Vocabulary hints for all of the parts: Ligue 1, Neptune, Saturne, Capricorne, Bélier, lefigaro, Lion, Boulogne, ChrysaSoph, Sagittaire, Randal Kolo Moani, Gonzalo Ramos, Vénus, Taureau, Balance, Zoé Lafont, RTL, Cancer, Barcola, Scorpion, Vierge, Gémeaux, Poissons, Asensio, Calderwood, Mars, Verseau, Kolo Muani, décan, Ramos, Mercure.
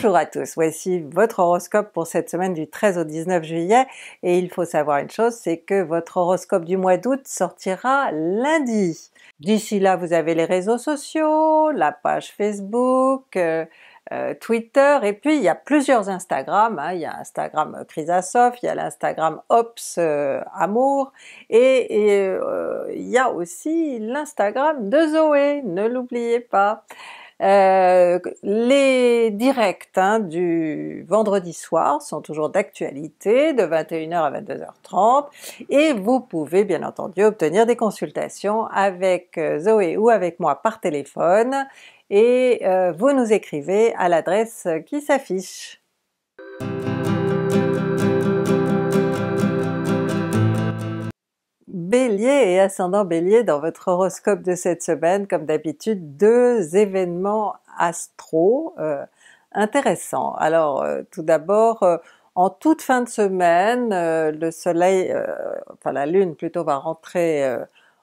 Bonjour à tous, voici votre horoscope pour cette semaine du 13 au 19 juillet et il faut savoir une chose, c'est que votre horoscope du mois d'août sortira lundi. D'ici là vous avez les réseaux sociaux, la page Facebook, Twitter et puis il y a plusieurs Instagram, il y a Instagram ChrysaSoph, il y a l'Instagram Ops Amour et il y a aussi l'Instagram de Zoé, ne l'oubliez pas. Les directs du vendredi soir sont toujours d'actualité de 21h à 22h30 et vous pouvez bien entendu obtenir des consultations avec Zoé ou avec moi par téléphone et vous nous écrivez à l'adresse qui s'affiche. Bélier et ascendant Bélier, dans votre horoscope de cette semaine, comme d'habitude, deux événements astraux intéressants. Alors tout d'abord, en toute fin de semaine, le soleil, enfin la lune plutôt, va rentrer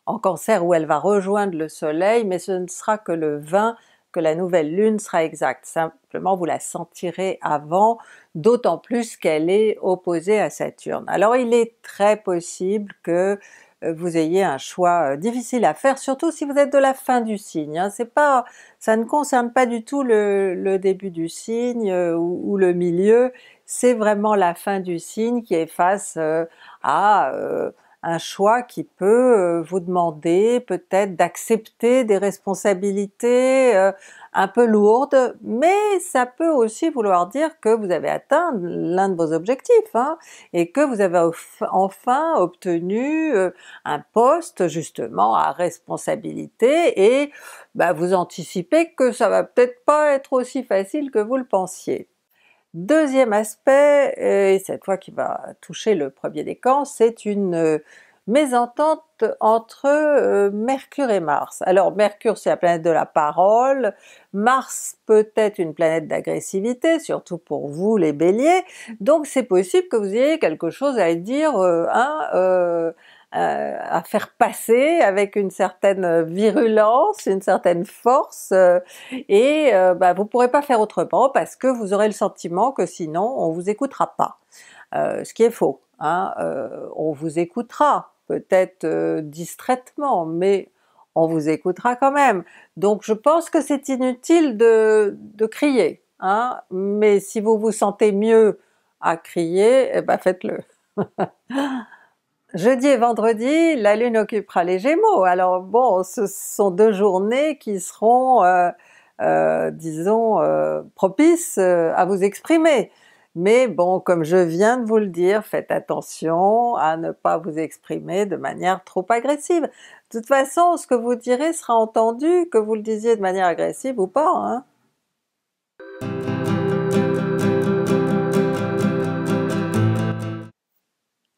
en Cancer où elle va rejoindre le soleil, mais ce ne sera que le 20 que la nouvelle lune sera exacte, simplement vous la sentirez avant, d'autant plus qu'elle est opposée à Saturne. Alors il est très possible que vous ayez un choix difficile à faire, surtout si vous êtes de la fin du signe, c'est pas, ça ne concerne pas du tout le début du signe ou le milieu, c'est vraiment la fin du signe qui est face à un choix qui peut vous demander peut-être d'accepter des responsabilités un peu lourdes, mais ça peut aussi vouloir dire que vous avez atteint l'un de vos objectifs et que vous avez enfin obtenu un poste justement à responsabilité et vous anticipez que ça va peut-être pas être aussi facile que vous le pensiez. Deuxième aspect, et cette fois qui va toucher le premier décan, c'est une mésentente entre Mercure et Mars. Alors Mercure c'est la planète de la parole, Mars peut être une planète d'agressivité, surtout pour vous les Béliers, donc c'est possible que vous ayez quelque chose à dire, à faire passer avec une certaine virulence, une certaine force et vous pourrez pas faire autrement parce que vous aurez le sentiment que sinon on vous écoutera pas, ce qui est faux, on vous écoutera peut-être distraitement mais on vous écoutera quand même, donc je pense que c'est inutile de crier, mais si vous vous sentez mieux à crier, faites-le. Jeudi et vendredi, la lune occupera les Gémeaux, alors bon, ce sont deux journées qui seront, disons, propices à vous exprimer. Mais bon, comme je viens de vous le dire, faites attention à ne pas vous exprimer de manière trop agressive. De toute façon, ce que vous direz sera entendu, que vous le disiez de manière agressive ou pas,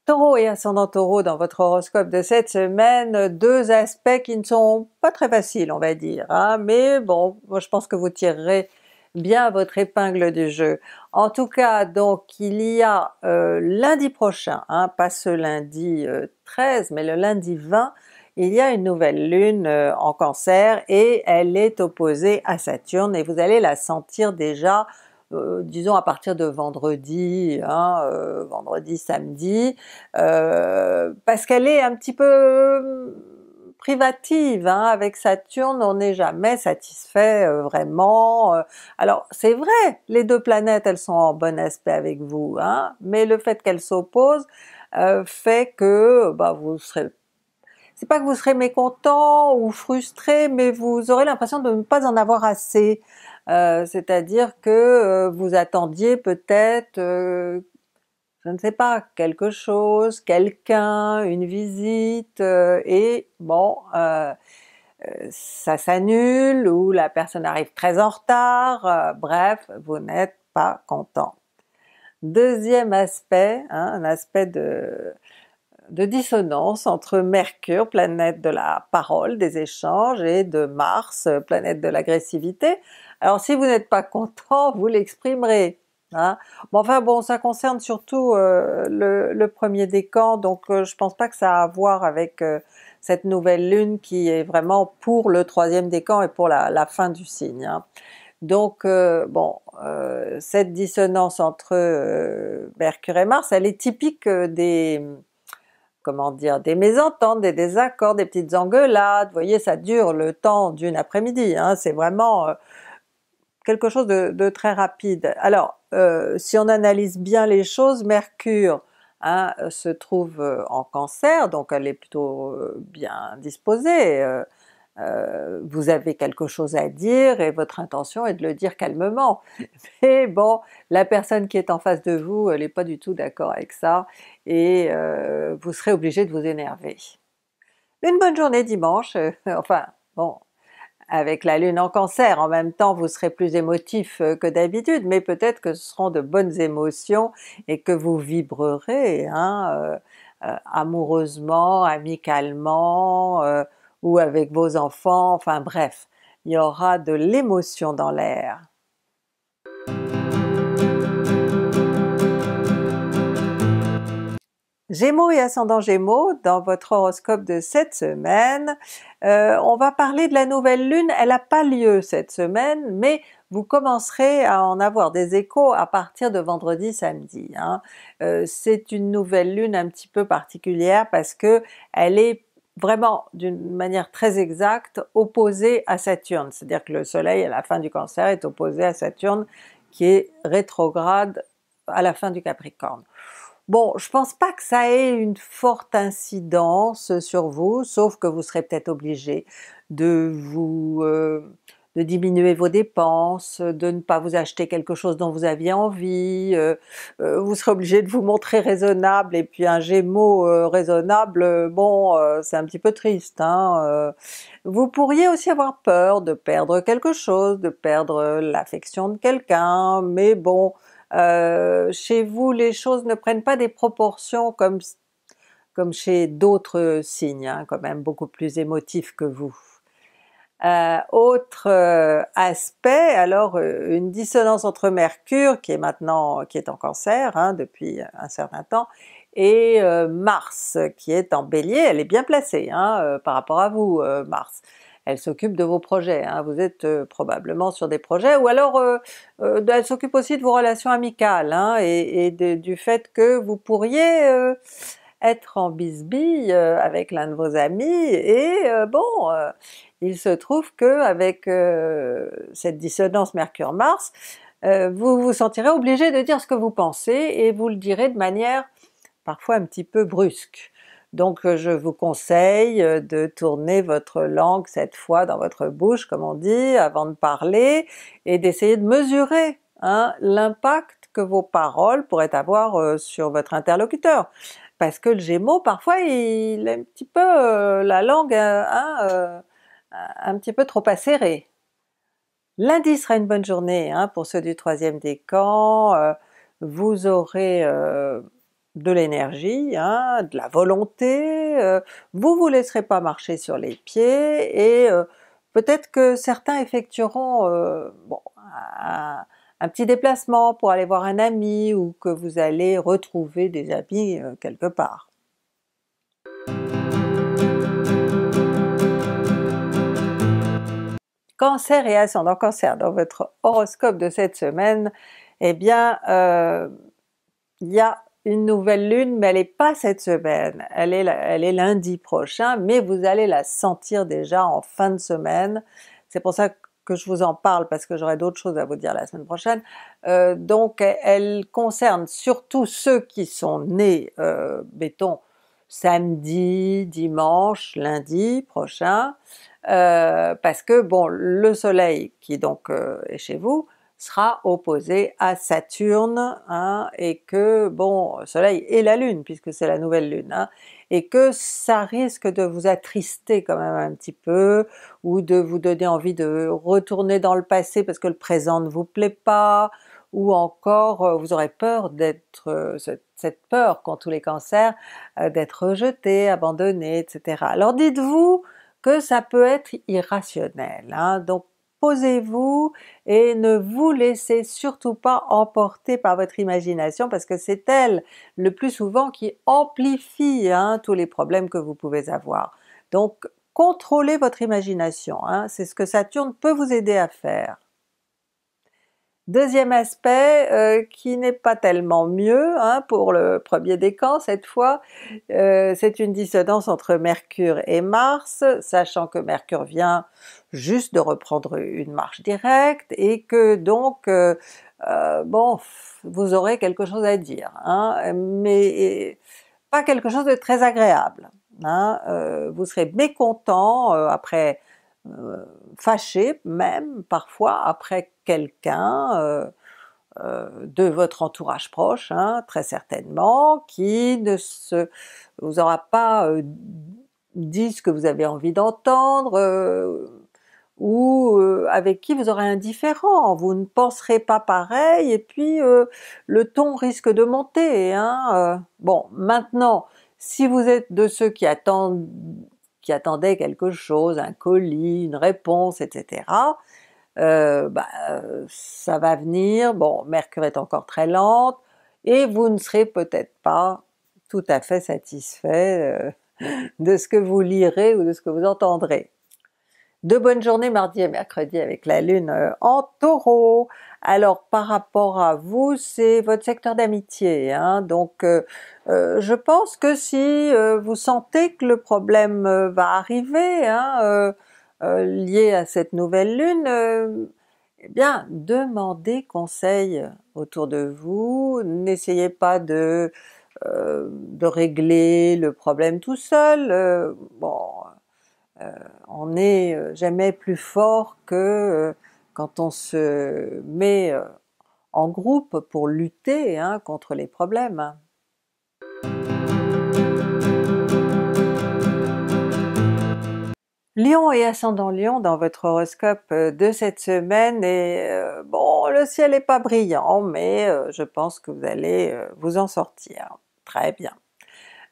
Taureau et ascendant Taureau, dans votre horoscope de cette semaine, deux aspects qui ne sont pas très faciles on va dire, mais bon, moi je pense que vous tirerez bien votre épingle du jeu. En tout cas donc il y a lundi prochain, pas ce lundi 13 mais le lundi 20, il y a une nouvelle lune en Cancer et elle est opposée à Saturne et vous allez la sentir déjà disons à partir de vendredi, vendredi, samedi, parce qu'elle est un petit peu privative, avec Saturne on n'est jamais satisfait vraiment, alors c'est vrai les deux planètes elles sont en bon aspect avec vous, mais le fait qu'elles s'opposent fait que vous serez, c'est pas que vous serez mécontent ou frustré, mais vous aurez l'impression de ne pas en avoir assez, c'est-à-dire que vous attendiez peut-être, je ne sais pas, quelque chose, quelqu'un, une visite, et bon, ça s'annule, ou la personne arrive très en retard, bref, vous n'êtes pas content. Deuxième aspect, un aspect de dissonance entre Mercure, planète de la parole, des échanges, et de Mars, planète de l'agressivité. Alors si vous n'êtes pas content, vous l'exprimerez. Bon, ça concerne surtout le premier décan, donc je pense pas que ça a à voir avec cette nouvelle lune qui est vraiment pour le troisième décan et pour la fin du signe. Donc cette dissonance entre Mercure et Mars, elle est typique des des mésententes, des désaccords, des petites engueulades. Vous voyez, ça dure le temps d'une après-midi, hein, c'est vraiment quelque chose de très rapide. Alors si on analyse bien les choses, Mercure se trouve en Cancer, donc elle est plutôt bien disposée. Vous avez quelque chose à dire et votre intention est de le dire calmement, mais bon, la personne qui est en face de vous, elle n'est pas du tout d'accord avec ça et vous serez obligé de vous énerver. Une bonne journée dimanche, enfin bon, avec la Lune en Cancer, en même temps vous serez plus émotif que d'habitude, mais peut-être que ce seront de bonnes émotions et que vous vibrerez, hein, amoureusement, amicalement, ou avec vos enfants, enfin bref, il y aura de l'émotion dans l'air. Gémeaux et ascendant Gémeaux, dans votre horoscope de cette semaine, on va parler de la nouvelle lune. Elle n'a pas lieu cette semaine, mais vous commencerez à en avoir des échos à partir de vendredi, samedi, hein. C'est une nouvelle lune un petit peu particulière parce que elle est vraiment d'une manière très exacte opposée à Saturne, c'est-à-dire que le Soleil à la fin du Cancer est opposé à Saturne qui est rétrograde à la fin du Capricorne. Bon, je pense pas que ça ait une forte incidence sur vous, sauf que vous serez peut-être obligé de vous de diminuer vos dépenses, de ne pas vous acheter quelque chose dont vous aviez envie, vous serez obligé de vous montrer raisonnable, et puis un Gémeaux raisonnable, bon, c'est un petit peu triste, hein, vous pourriez aussi avoir peur de perdre quelque chose, de perdre l'affection de quelqu'un, mais bon, chez vous les choses ne prennent pas des proportions comme chez d'autres signes, hein, quand même beaucoup plus émotifs que vous. Autre aspect, alors une dissonance entre Mercure qui est en Cancer, hein, depuis un certain temps, et Mars qui est en Bélier. Elle est bien placée, hein, par rapport à vous, Mars. Elle s'occupe de vos projets, hein, vous êtes probablement sur des projets, ou alors elle s'occupe aussi de vos relations amicales, hein, du fait que vous pourriez être en bisbille avec l'un de vos amis, et bon, il se trouve que avec cette dissonance Mercure-Mars, vous vous sentirez obligé de dire ce que vous pensez, et vous le direz de manière parfois un petit peu brusque. Donc je vous conseille de tourner votre langue cette fois dans votre bouche, comme on dit, avant de parler, et d'essayer de mesurer, hein, l'impact que vos paroles pourraient avoir sur votre interlocuteur. Parce que le Gémeaux, parfois, il a un petit peu la langue, hein, un petit peu trop acérée. Lundi sera une bonne journée, hein, pour ceux du 3e décan, vous aurez de l'énergie, hein, de la volonté, vous vous laisserez pas marcher sur les pieds, et peut-être que certains effectueront un petit déplacement pour aller voir un ami, ou que vous allez retrouver des amis quelque part. Cancer et ascendant Cancer, dans votre horoscope de cette semaine, eh bien il y a une nouvelle lune, mais elle n'est pas cette semaine, elle est lundi prochain, mais vous allez la sentir déjà en fin de semaine. C'est pour ça que je vous en parle, parce que j'aurai d'autres choses à vous dire la semaine prochaine. Donc elle concerne surtout ceux qui sont nés, mettons, samedi, dimanche, lundi prochain, parce que bon, le Soleil qui donc est chez vous sera opposé à Saturne, hein, et que bon, Soleil et la Lune, puisque c'est la nouvelle Lune, hein, et que ça risque de vous attrister quand même un petit peu, ou de vous donner envie de retourner dans le passé parce que le présent ne vous plaît pas, ou encore vous aurez peur d'être, cette peur qu'ont tous les Cancers, d'être rejeté, abandonné, etc. Alors dites-vous que ça peut être irrationnel, hein, donc posez-vous et ne vous laissez surtout pas emporter par votre imagination, parce que c'est elle le plus souvent qui amplifie, hein, tous les problèmes que vous pouvez avoir. Donc contrôlez votre imagination, hein, c'est ce que Saturne peut vous aider à faire. Deuxième aspect qui n'est pas tellement mieux hein, pour le premier décan cette fois, c'est une dissonance entre Mercure et Mars, sachant que Mercure vient juste de reprendre une marche directe et que donc bon, vous aurez quelque chose à dire, hein, mais pas quelque chose de très agréable. Hein, vous serez mécontent après, fâché même parfois après quelqu'un de votre entourage proche, hein, très certainement, qui ne vous aura pas dit ce que vous avez envie d'entendre, ou avec qui vous aurez un différend, vous ne penserez pas pareil, et puis le ton risque de monter. Hein, bon, maintenant, si vous êtes de ceux qui attendent qui attendait quelque chose, un colis, une réponse, etc. Ça va venir, bon, Mercure est encore très lente, et vous ne serez peut-être pas tout à fait satisfait de ce que vous lirez ou de ce que vous entendrez. De bonnes journées mardi et mercredi avec la Lune en Taureau. Alors par rapport à vous, c'est votre secteur d'amitié, hein, donc je pense que si vous sentez que le problème va arriver, hein, lié à cette nouvelle Lune, eh bien demandez conseil autour de vous, n'essayez pas de régler le problème tout seul, bon, on n'est jamais plus fort que quand on se met en groupe pour lutter hein, contre les problèmes. Lion et ascendant Lion dans votre horoscope de cette semaine, et bon, le ciel n'est pas brillant, mais je pense que vous allez vous en sortir très bien.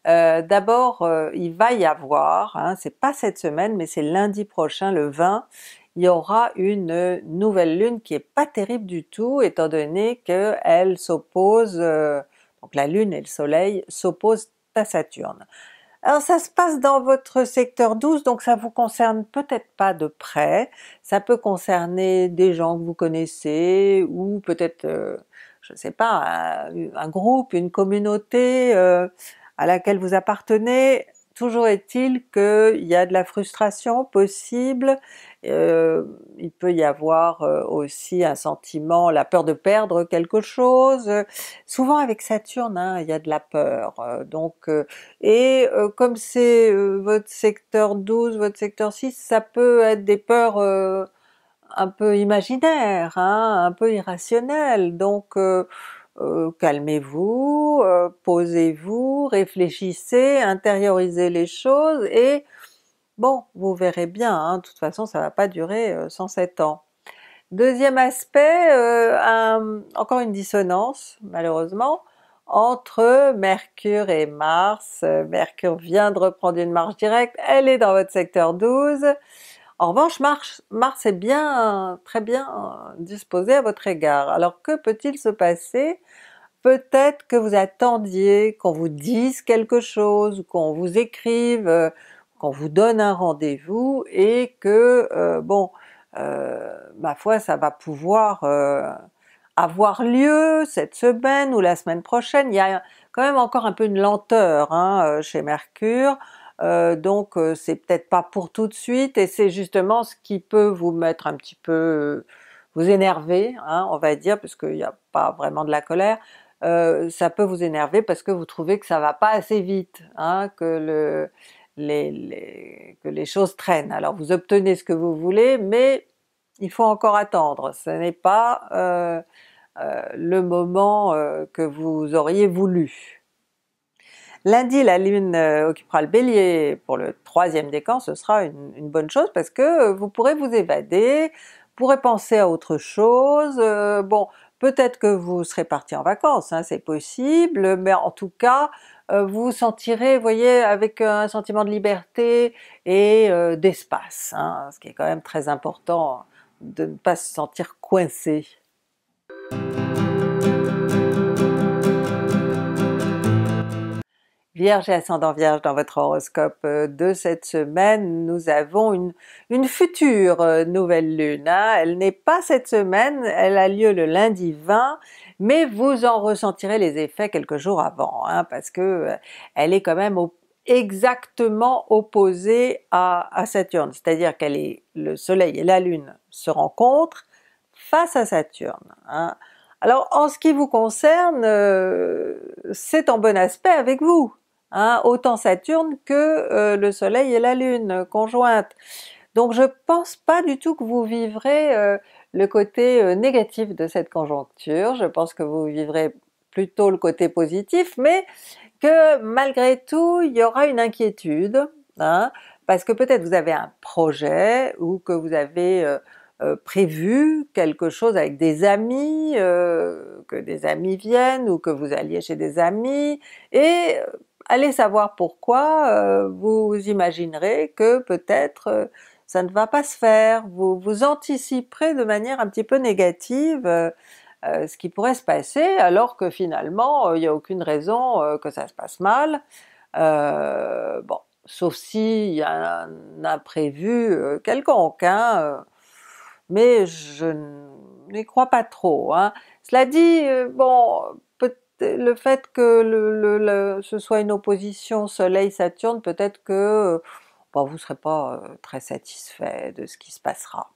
D'abord, il va y avoir, hein, c'est pas cette semaine, mais c'est lundi prochain, le 20, il y aura une nouvelle lune qui est pas terrible du tout, étant donné qu'elle s'oppose, donc la lune et le soleil s'opposent à Saturne. Alors ça se passe dans votre secteur 12, donc ça vous concerne peut-être pas de près, ça peut concerner des gens que vous connaissez, ou peut-être, je sais pas, un groupe, une communauté, à laquelle vous appartenez. Toujours est-il qu'il y a de la frustration possible, il peut y avoir aussi un sentiment, la peur de perdre quelque chose, souvent avec Saturne, hein, il y a de la peur, donc comme c'est votre secteur 12, votre secteur 6, ça peut être des peurs un peu imaginaires, hein, un peu irrationnelles, donc calmez-vous, posez-vous, réfléchissez, intériorisez les choses et bon, vous verrez bien, hein, de toute façon ça va pas durer 107 ans. Deuxième aspect, encore une dissonance malheureusement, entre Mercure et Mars. Mercure vient de reprendre une marche directe, elle est dans votre secteur 12, en revanche, Mars est bien, très bien disposé à votre égard. Alors que peut-il se passer? Peut-être que vous attendiez qu'on vous dise quelque chose, qu'on vous écrive, qu'on vous donne un rendez-vous, et que, bon, ma foi, ça va pouvoir avoir lieu cette semaine ou la semaine prochaine. Il y a quand même encore un peu une lenteur hein, chez Mercure, donc c'est peut-être pas pour tout de suite, et c'est justement ce qui peut vous mettre un petit peu, vous énerver, hein, on va dire, parce qu'il n'y a pas vraiment de la colère, ça peut vous énerver parce que vous trouvez que ça va pas assez vite, hein, que les choses traînent. Alors vous obtenez ce que vous voulez, mais il faut encore attendre, ce n'est pas le moment que vous auriez voulu. Lundi, la Lune occupera le Bélier pour le 3e décan, ce sera une bonne chose parce que vous pourrez vous évader, pourrez penser à autre chose, bon, peut-être que vous serez parti en vacances, hein, c'est possible, mais en tout cas, vous sentirez, vous voyez, avec un sentiment de liberté et d'espace, hein, ce qui est quand même très important, de ne pas se sentir coincé. Vierge et ascendant Vierge dans votre horoscope de cette semaine, nous avons une future nouvelle lune. Elle n'est pas cette semaine, elle a lieu le lundi 20, mais vous en ressentirez les effets quelques jours avant, parce que elle est quand même exactement opposée à Saturne, c'est-à-dire qu'elle est le Soleil et la Lune se rencontrent face à Saturne. Alors en ce qui vous concerne, c'est en bon aspect avec vous. Autant Saturne que le Soleil et la Lune conjointes. Donc je pense pas du tout que vous vivrez le côté négatif de cette conjoncture, je pense que vous vivrez plutôt le côté positif, mais que malgré tout il y aura une inquiétude, parce que peut-être vous avez un projet ou que vous avez prévu quelque chose avec des amis, que des amis viennent ou que vous alliez chez des amis, et allez savoir pourquoi, vous imaginerez que peut-être ça ne va pas se faire, vous anticiperez de manière un petit peu négative ce qui pourrait se passer, alors que finalement il n'y a aucune raison que ça se passe mal, bon, sauf s'il y a un imprévu quelconque, mais je n'y crois pas trop. Cela dit, bon, le fait que ce soit une opposition Soleil-Saturne, peut-être que vous ne serez pas très satisfait de ce qui se passera.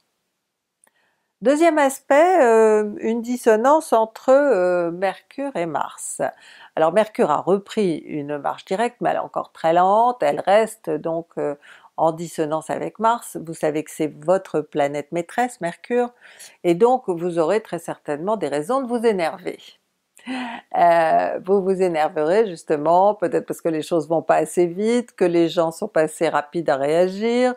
Deuxième aspect, une dissonance entre Mercure et Mars. Alors Mercure a repris une marche directe, mais elle est encore très lente, elle reste donc en dissonance avec Mars. Vous savez que c'est votre planète maîtresse, Mercure, et donc vous aurez très certainement des raisons de vous énerver. Vous vous énerverez justement, peut-être parce que les choses vont pas assez vite, que les gens sont pas assez rapides à réagir,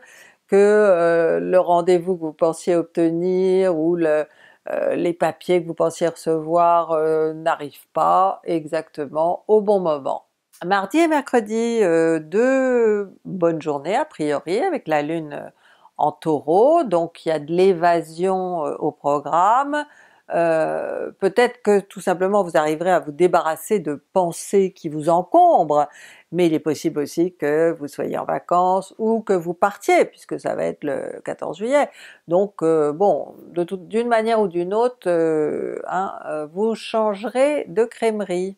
que le rendez-vous que vous pensiez obtenir ou les papiers que vous pensiez recevoir n'arrivent pas exactement au bon moment. Mardi et mercredi, deux bonnes journées a priori avec la Lune en Taureau, donc il y a de l'évasion au programme. Peut-être que tout simplement vous arriverez à vous débarrasser de pensées qui vous encombrent, mais il est possible aussi que vous soyez en vacances ou que vous partiez, puisque ça va être le 14 juillet. Donc bon, d'une manière ou d'une autre, vous changerez de crèmerie.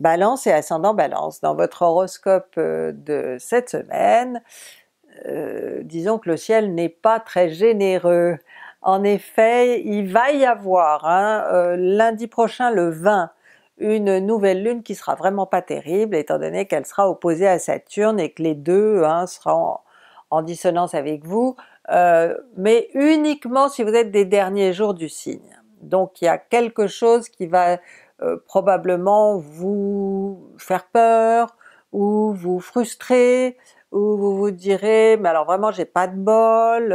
Balance et ascendant Balance. Dans votre horoscope de cette semaine, disons que le ciel n'est pas très généreux. En effet, il va y avoir lundi prochain, le 20, une nouvelle lune qui sera vraiment pas terrible, étant donné qu'elle sera opposée à Saturne et que les deux seront en dissonance avec vous, mais uniquement si vous êtes des derniers jours du signe. Donc il y a quelque chose qui va probablement vous faire peur ou vous frustrer, où vous vous direz mais alors vraiment j'ai pas de bol,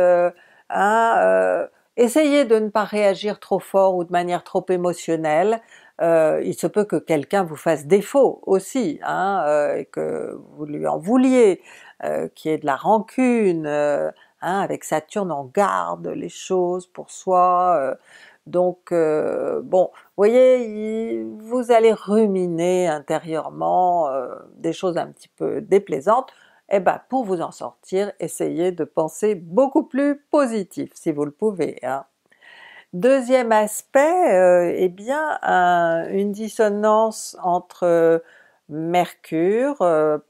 essayez de ne pas réagir trop fort ou de manière trop émotionnelle, il se peut que quelqu'un vous fasse défaut aussi, et que vous lui en vouliez, qu'il y ait de la rancune, avec Saturne on garde les choses pour soi, donc bon, vous voyez, vous allez ruminer intérieurement des choses un petit peu déplaisantes. Eh ben, pour vous en sortir, essayez de penser beaucoup plus positif, si vous le pouvez. Deuxième aspect, eh bien, une dissonance entre Mercure,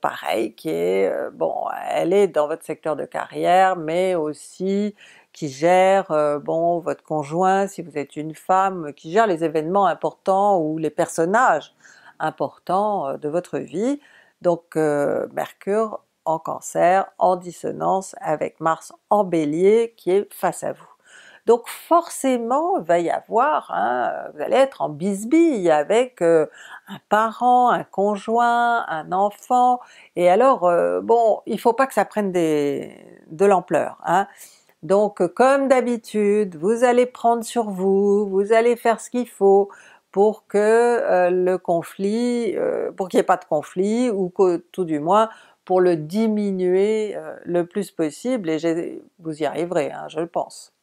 pareil, qui est, bon, elle est dans votre secteur de carrière, mais aussi qui gère, bon, votre conjoint, si vous êtes une femme, qui gère les événements importants ou les personnages importants de votre vie. Donc Mercure en Cancer, en dissonance avec Mars en Bélier qui est face à vous. Donc forcément il va y avoir, vous allez être en bisbille avec un parent, un conjoint, un enfant, et alors bon, il faut pas que ça prenne de l'ampleur. Donc comme d'habitude, vous allez prendre sur vous, vous allez faire ce qu'il faut pour que pour qu'il n'y ait pas de conflit, ou que tout du moins pour le diminuer le plus possible, et vous y arriverez, je le pense.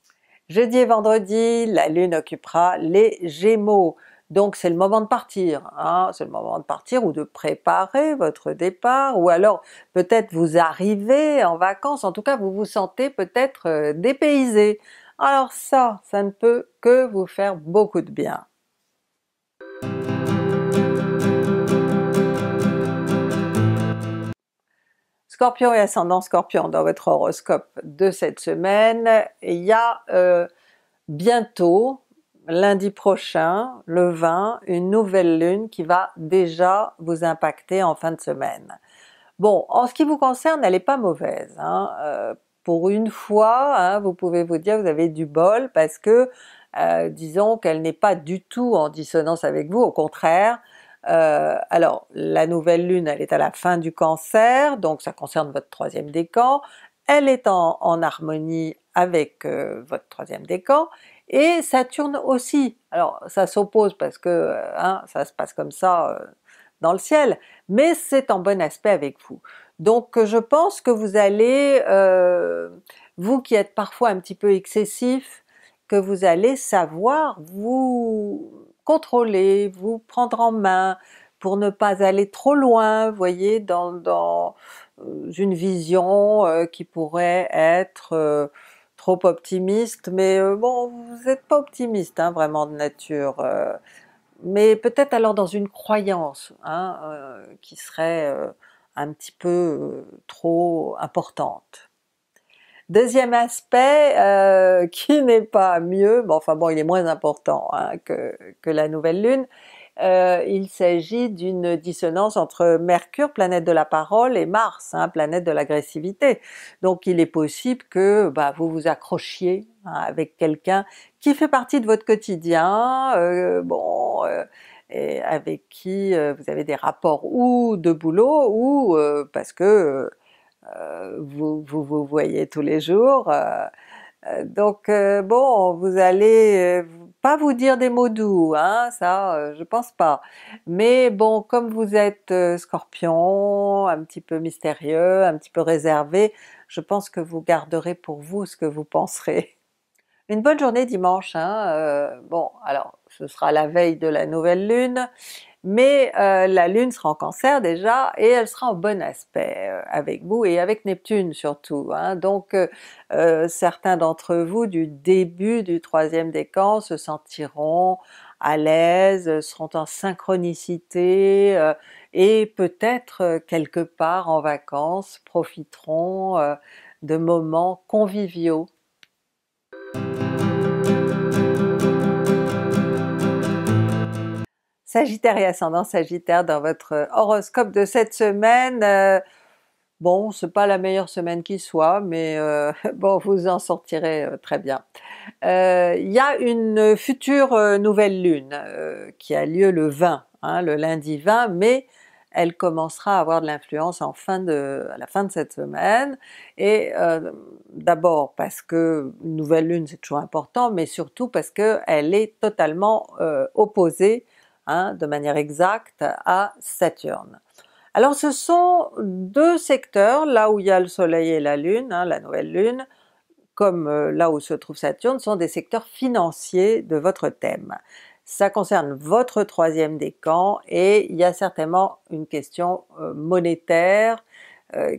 Jeudi et vendredi, la Lune occupera les Gémeaux. Donc c'est le moment de partir, hein. C'est le moment de partir ou de préparer votre départ, ou alors peut-être vous arrivez en vacances, en tout cas vous vous sentez peut-être dépaysé. Alors ça ne peut que vous faire beaucoup de bien. Scorpion et ascendant Scorpion, dans votre horoscope de cette semaine, il y a bientôt, lundi prochain, le 20, une nouvelle lune qui va déjà vous impacter en fin de semaine. Bon, en ce qui vous concerne, elle n'est pas mauvaise, hein. Pour une fois, hein, vous pouvez vous dire que vous avez du bol, parce que disons qu'elle n'est pas du tout en dissonance avec vous, au contraire. Alors la nouvelle lune, elle est à la fin du Cancer, donc ça concerne votre 3e décan, elle est en harmonie avec votre 3e décan, et Saturne aussi. Alors ça s'oppose parce que hein, ça se passe comme ça dans le ciel, mais c'est en bon aspect avec vous. Donc je pense que vous allez, vous qui êtes parfois un petit peu excessif, que vous allez savoir vous contrôler, vous prendre en main pour ne pas aller trop loin, vous voyez, dans une vision qui pourrait être trop optimiste, mais bon, vous n'êtes pas optimiste, hein, vraiment de nature, mais peut-être alors dans une croyance, hein, qui serait un petit peu trop importante. Deuxième aspect qui n'est pas mieux, bon, enfin bon, il est moins important, hein, que la nouvelle lune, il s'agit d'une dissonance entre Mercure, planète de la parole, et Mars, hein, planète de l'agressivité. Donc il est possible que vous vous accrochiez, hein, avec quelqu'un qui fait partie de votre quotidien, et avec qui vous avez des rapports ou de boulot, ou parce que vous voyez tous les jours, donc bon, vous allez pas vous dire des mots doux, hein, ça je pense pas, mais bon, comme vous êtes Scorpion, un petit peu mystérieux, un petit peu réservé, je pense que vous garderez pour vous ce que vous penserez. Une bonne journée dimanche, hein, bon, alors ce sera la veille de la nouvelle lune, mais la Lune sera en Cancer déjà, et elle sera en bon aspect avec vous, et avec Neptune surtout, hein. Donc certains d'entre vous du début du 3e décan se sentiront à l'aise, seront en synchronicité, et peut-être quelque part en vacances profiteront de moments conviviaux. Sagittaire et ascendant Sagittaire, dans votre horoscope de cette semaine, bon, c'est pas la meilleure semaine qui soit, mais bon, vous en sortirez très bien. Il y a une future nouvelle lune qui a lieu le 20, hein, le lundi 20, mais elle commencera à avoir de l'influence à la fin de cette semaine, et d'abord parce que une nouvelle lune c'est toujours important, mais surtout parce qu'elle est totalement opposée, hein, de manière exacte à Saturne. Alors ce sont deux secteurs, là où il y a le soleil et la lune, hein, la nouvelle lune, comme là où se trouve Saturne, sont des secteurs financiers de votre thème. Ça concerne votre 3e décan, et il y a certainement une question monétaire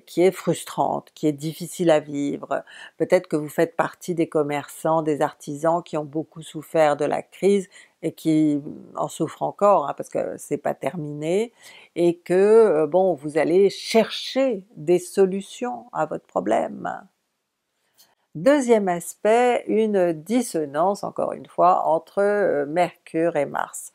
qui est frustrante, qui est difficile à vivre. Peut-être que vous faites partie des commerçants, des artisans qui ont beaucoup souffert de la crise, et qui en souffrent encore, hein, parce que c'est pas terminé, et que bon, vous allez chercher des solutions à votre problème. Deuxième aspect, une dissonance encore une fois entre Mercure et Mars.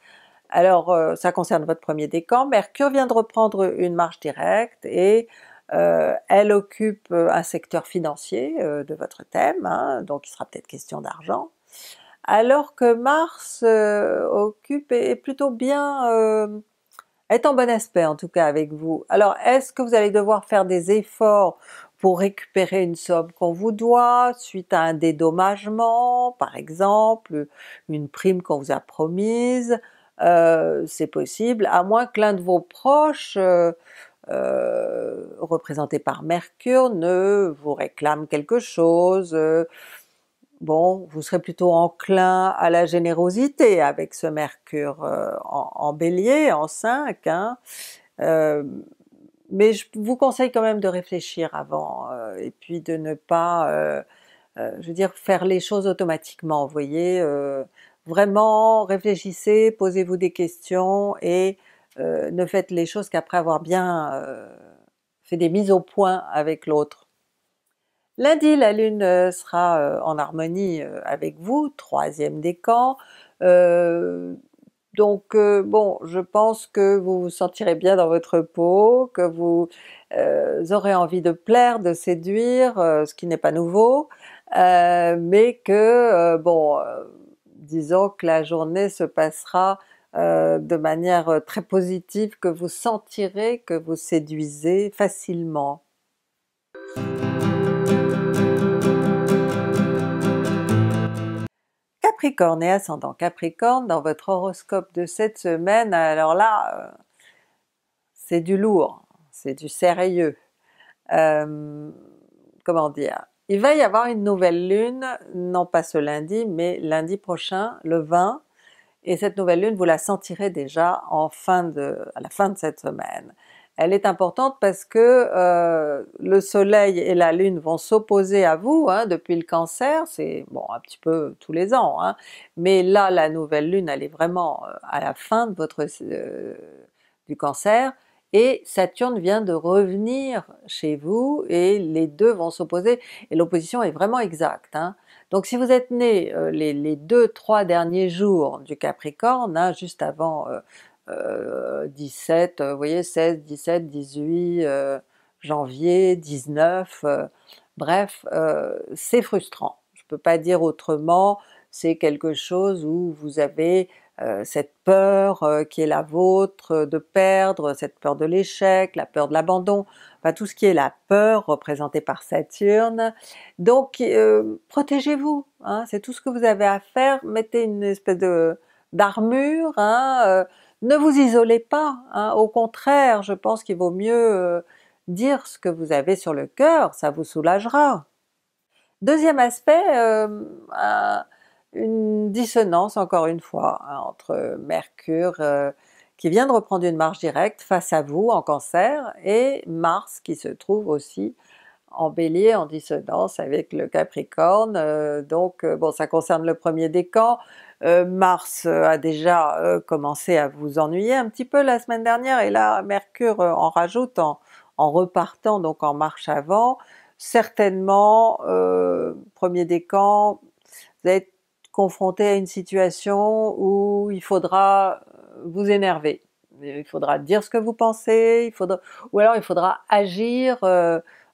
Alors ça concerne votre 1er décan, Mercure vient de reprendre une marche directe, et elle occupe un secteur financier de votre thème, hein, donc il sera peut-être question d'argent, alors que Mars occupe et est plutôt bien, est en bon aspect en tout cas avec vous. Alors est-ce que vous allez devoir faire des efforts pour récupérer une somme qu'on vous doit, suite à un dédommagement par exemple, une prime qu'on vous a promise? C'est possible, à moins que l'un de vos proches représenté par Mercure ne vous réclame quelque chose, bon, vous serez plutôt enclin à la générosité avec ce Mercure en Bélier, en 5, hein, mais je vous conseille quand même de réfléchir avant, et puis de ne pas, je veux dire, faire les choses automatiquement, vous voyez, vraiment réfléchissez, posez-vous des questions, et ne faites les choses qu'après avoir bien fait des mises au point avec l'autre. Lundi, la Lune sera en harmonie avec vous, 3e décan, donc bon, je pense que vous vous sentirez bien dans votre peau, que vous aurez envie de plaire, de séduire, ce qui n'est pas nouveau, mais que bon, disons que la journée se passera de manière très positive, que vous sentirez que vous séduisez facilement. Capricorne et ascendant Capricorne, dans votre horoscope de cette semaine, alors là, c'est du lourd, c'est du sérieux. Comment dire, il va y avoir une nouvelle lune, non pas ce lundi, mais lundi prochain, le 20, et cette nouvelle lune, vous la sentirez déjà en à la fin de cette semaine. Elle est importante parce que le soleil et la lune vont s'opposer à vous, hein, depuis le Cancer, c'est bon un petit peu tous les ans, hein, mais là la nouvelle lune elle est vraiment à la fin de votre, du Cancer, et Saturne vient de revenir chez vous et les deux vont s'opposer, et l'opposition est vraiment exacte, hein. Donc si vous êtes né les 2-3 derniers jours du Capricorne, hein, juste avant 17, vous voyez, 16, 17, 18, janvier, 19, bref, c'est frustrant, je peux pas dire autrement, c'est quelque chose où vous avez cette peur qui est la vôtre de perdre, cette peur de l'échec, la peur de l'abandon, enfin tout ce qui est la peur représentée par Saturne, donc protégez-vous, hein, c'est tout ce que vous avez à faire, mettez une espèce d'armure, hein, ne vous isolez pas, hein, au contraire, je pense qu'il vaut mieux dire ce que vous avez sur le cœur, ça vous soulagera. Deuxième aspect, une dissonance encore une fois, hein, entre Mercure qui vient de reprendre une marche directe face à vous en Cancer, et Mars qui se trouve aussi en Bélier, en dissonance avec le Capricorne, donc bon, ça concerne le premier décan. Mars a déjà commencé à vous ennuyer un petit peu la semaine dernière, et là Mercure en rajoute en repartant donc en marche avant. Certainement, premier décan, vous êtes confronté à une situation où il faudra vous énerver, il faudra dire ce que vous pensez, il faudra, ou alors il faudra agir,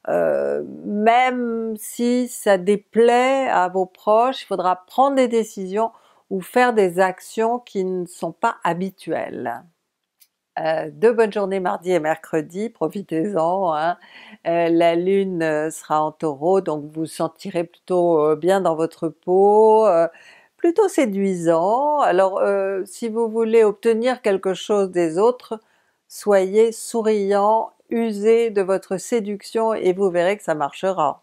même si ça déplaît à vos proches, il faudra prendre des décisions ou faire des actions qui ne sont pas habituelles. Deux bonnes journées mardi et mercredi, profitez-en, hein. La Lune sera en Taureau, donc vous vous sentirez plutôt bien dans votre peau, plutôt séduisant. Alors si vous voulez obtenir quelque chose des autres, soyez souriant, usez de votre séduction et vous verrez que ça marchera.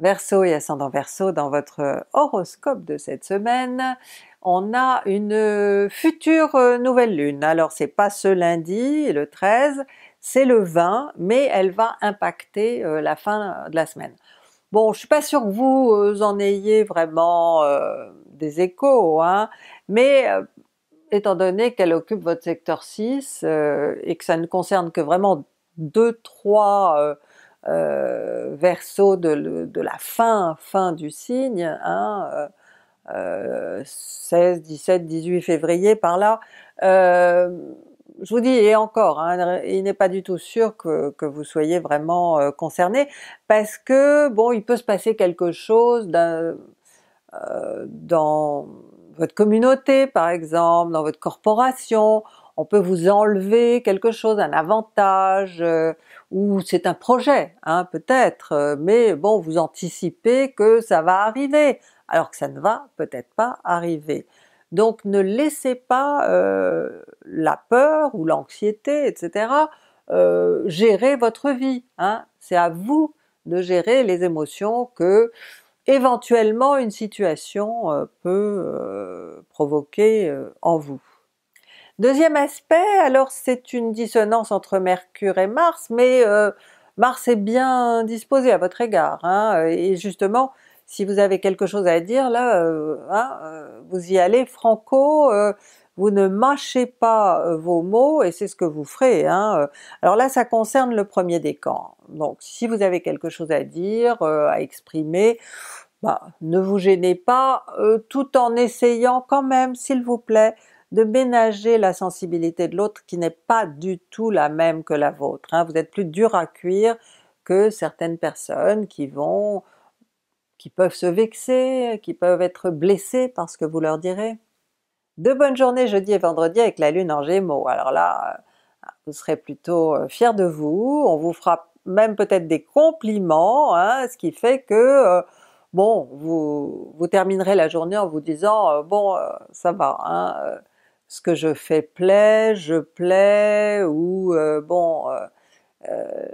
Verseau et ascendant Verseau, dans votre horoscope de cette semaine, on a une future nouvelle lune. Alors c'est pas ce lundi, le 13, c'est le 20, mais elle va impacter la fin de la semaine. Bon, je suis pas sûre que vous en ayez vraiment des échos, hein, mais étant donné qu'elle occupe votre secteur 6 et que ça ne concerne que vraiment 2-3 Verseau de la fin du signe, hein, 16, 17, 18 février par là, je vous dis, et encore, hein, il n'est pas du tout sûr que vous soyez vraiment concerné, parce que bon, il peut se passer quelque chose dans votre communauté par exemple, dans votre corporation, on peut vous enlever quelque chose, un avantage, ou c'est un projet, hein, peut-être, mais bon, vous anticipez que ça va arriver, alors que ça ne va peut-être pas arriver. Donc ne laissez pas la peur ou l'anxiété, etc., gérer votre vie, hein. C'est à vous de gérer les émotions que éventuellement une situation peut provoquer en vous. Deuxième aspect, alors c'est une dissonance entre Mercure et Mars, mais Mars est bien disposé à votre égard, hein, et justement si vous avez quelque chose à dire là, vous y allez franco, vous ne mâchez pas vos mots et c'est ce que vous ferez, hein. Alors là ça concerne le premier décan, donc si vous avez quelque chose à dire, à exprimer, bah, ne vous gênez pas, tout en essayant quand même, s'il vous plaît, de ménager la sensibilité de l'autre qui n'est pas du tout la même que la vôtre, hein. Vous êtes plus dur à cuire que certaines personnes qui peuvent se vexer, qui peuvent être blessées par ce que vous leur direz. De bonnes journées jeudi et vendredi avec la Lune en Gémeaux. Alors là, vous serez plutôt fiers de vous, on vous fera même peut-être des compliments, hein, ce qui fait que bon, vous terminerez la journée en vous disant bon, ça va, hein, ce que je fais plaît, je plais, ou bon,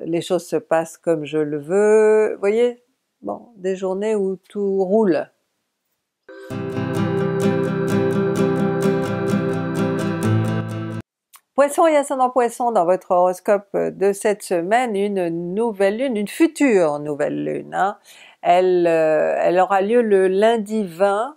les choses se passent comme je le veux, vous voyez, bon, des journées où tout roule. Poissons et ascendant Poissons dans votre horoscope de cette semaine, une nouvelle lune, une future nouvelle lune, hein. Elle aura lieu le lundi 20,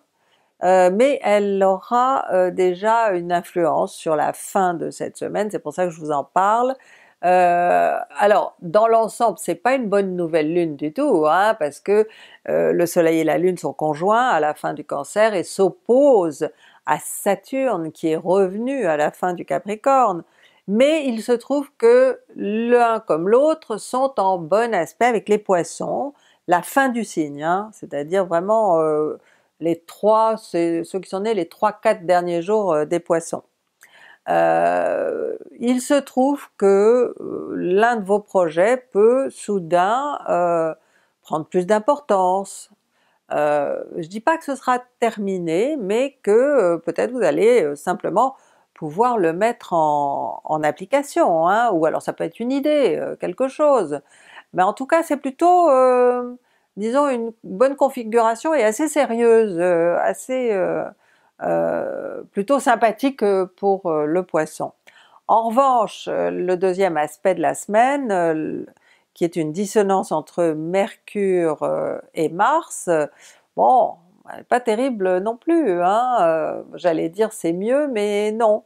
mais elle aura déjà une influence sur la fin de cette semaine, c'est pour ça que je vous en parle. Alors dans l'ensemble c'est pas une bonne nouvelle lune du tout, hein, parce que le soleil et la lune sont conjoints à la fin du Cancer et s'opposent à Saturne qui est revenu à la fin du Capricorne, mais il se trouve que l'un comme l'autre sont en bon aspect avec les Poissons, la fin du signe, hein, c'est-à-dire vraiment les trois, ceux qui sont nés les 3-4 derniers jours des Poissons. Il se trouve que l'un de vos projets peut soudain prendre plus d'importance. Je dis pas que ce sera terminé, mais que peut-être vous allez simplement pouvoir le mettre en application, hein, ou alors ça peut être une idée, quelque chose. Mais en tout cas c'est plutôt, disons, une bonne configuration et assez sérieuse, assez... plutôt sympathique pour le Poisson. En revanche, le deuxième aspect de la semaine, qui est une dissonance entre Mercure et Mars, bon, pas terrible non plus, hein, j'allais dire c'est mieux, mais non,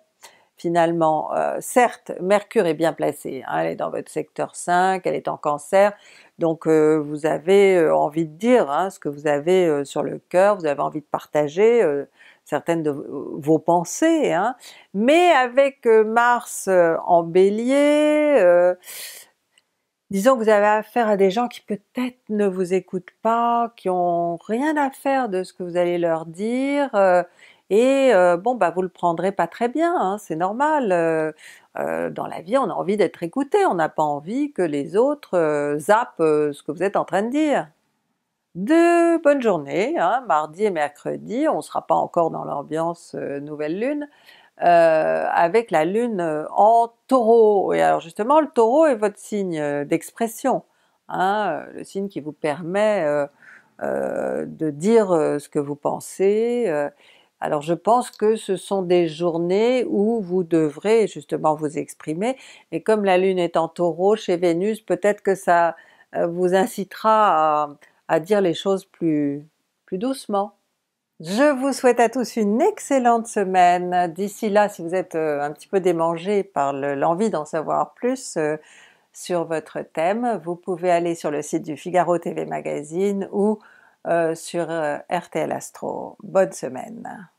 finalement. Certes, Mercure est bien placée, hein, elle est dans votre secteur 5, elle est en Cancer, donc vous avez envie de dire, hein, ce que vous avez sur le cœur, vous avez envie de partager certaines de vos pensées, hein. Mais avec Mars en Bélier, disons que vous avez affaire à des gens qui peut-être ne vous écoutent pas, qui ont rien à faire de ce que vous allez leur dire, et bon bah vous le prendrez pas très bien, hein, c'est normal, dans la vie on a envie d'être écouté, on n'a pas envie que les autres zappent ce que vous êtes en train de dire. De bonnes journées, hein, mardi et mercredi, on ne sera pas encore dans l'ambiance nouvelle lune, avec la lune en Taureau, et alors justement le Taureau est votre signe d'expression, hein, le signe qui vous permet de dire ce que vous pensez, alors je pense que ce sont des journées où vous devrez justement vous exprimer, et comme la lune est en Taureau chez Vénus, peut-être que ça vous incitera à dire les choses plus doucement. Je vous souhaite à tous une excellente semaine. D'ici là, si vous êtes un petit peu démangé par l'envie d'en savoir plus sur votre thème, vous pouvez aller sur le site du Figaro TV Magazine ou sur RTL Astro. Bonne semaine!